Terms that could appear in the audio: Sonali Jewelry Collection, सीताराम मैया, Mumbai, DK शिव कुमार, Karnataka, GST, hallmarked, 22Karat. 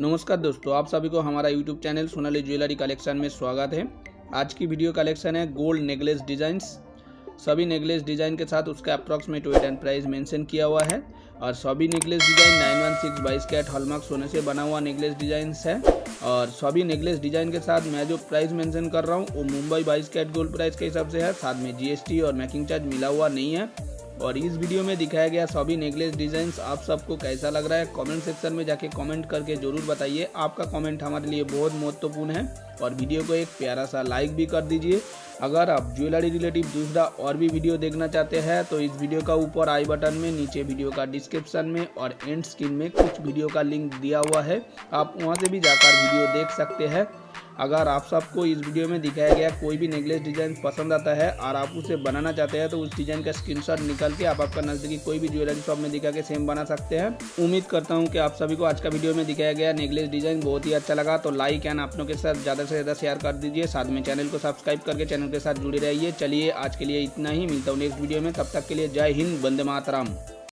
नमस्कार दोस्तों, आप सभी को हमारा YouTube channel Sonali jewellery collection में स्वागत है। आज की वीडियो कलेक्शन है गोल्ड नेकलेस डिज़ाइंस। सभी नेकलेस डिज़ाइन के साथ उसका approximate weight and price mention किया हुआ है और सभी नेकलेस डिज़ाइन 916 22 कैरेट हॉलमार्क सोने से बना हुआ नेकलेस डिज़ाइंस है। और सभी नेकलेस डिज़ाइन के साथ मैं जो प्राइस मेंशन कर रहा हूँ वो मुंबई 22 कैरेट गोल्ड प्राइस के हिसाब से है, साथ में GST और मेकिंग चार्ज मिला हुआ नहीं है। और इस वीडियो में दिखाया गया सभी नेकलेस डिज़ाइंस आप सबको कैसा लग रहा है कमेंट सेक्शन में जाके कमेंट करके ज़रूर बताइए। आपका कमेंट हमारे लिए बहुत महत्वपूर्ण है और वीडियो को एक प्यारा सा लाइक भी कर दीजिए। अगर आप ज्वेलरी रिलेटिव दूसरा और भी वीडियो देखना चाहते हैं तो इस वीडियो का ऊपर आई बटन में, नीचे वीडियो का डिस्क्रिप्शन में और एंड स्क्रीन में कुछ वीडियो का लिंक दिया हुआ है, आप वहाँ से भी जाकर वीडियो देख सकते हैं। अगर आप सबको इस वीडियो में दिखाया गया कोई भी नेकलेस डिज़ाइन पसंद आता है और आप उसे बनाना चाहते हैं तो उस डिज़ाइन का स्क्रीनशॉट निकाल के आप आपका नज़दीकी कोई भी ज्वेलरी शॉप में दिखा के सेम बना सकते हैं। उम्मीद करता हूं कि आप सभी को आज का वीडियो में दिखाया गया नेकलेस डिज़ाइन बहुत ही अच्छा लगा, तो लाइक एंड अपनों के साथ ज़्यादा से ज़्यादा शेयर कर दीजिए, साथ में चैनल को सब्सक्राइब करके चैनल के साथ जुड़े रहिए। चलिए आज के लिए इतना ही, मिलता हूँ नेक्स्ट वीडियो में, तब तक के लिए जय हिंद, वंदे मातरम।